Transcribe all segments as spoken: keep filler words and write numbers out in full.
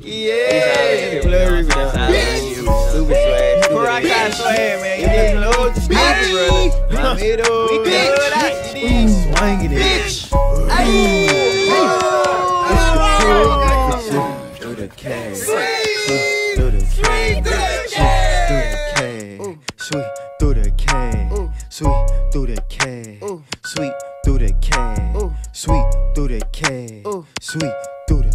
Yeah, blurry without you. Super swag. Rock out swag, man. You just load the street, brother. My middle. We good at this. Swinging it. Ayy. Through the cash. Through the cash. Sweet through the cash. Sweet through the cash. Sweet through the cash. Sweet through the cash. Sweet through the.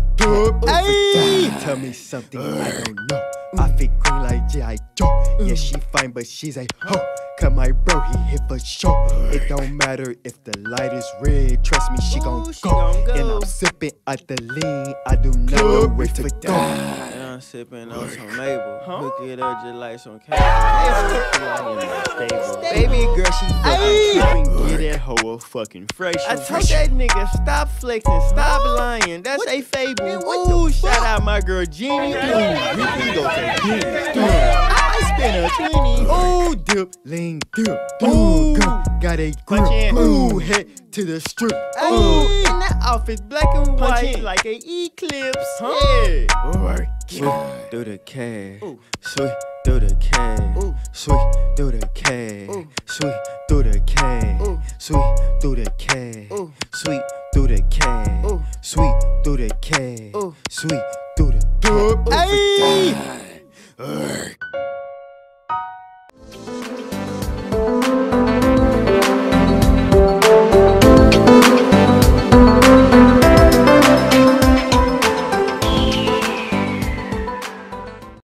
Ay. Tell me something I don't know. I fit clean like G I Joe. Yeah, she fine, but she's a hoe. Cause my bro, he hit for sure. It don't matter if the light is red. Trust me, she gon' go. And I'm sipping at the lean. I do not know where to go. I'm sipping on some Mabel. Hook it up just like some cash. Baby girl, she fucking get that hoe a fucking fresh. I told that nigga, stop flexing, stop lying. That's a fable. Ooh, shout out my girl Jeannie. I spin a penny. Ooh, dip, lean, dip. Ooh, got a grip. Ooh, head to the strip. Ooh, in that outfit, black and white, like a eclipse. Yeah. Work it through the cash. Sweet through the cash. Sweet through the cash. Sweet through the cash. Sweet through the cash. Sweet through the cash. Sweet through the cash. Sweet through the cash. Sweet through the cash.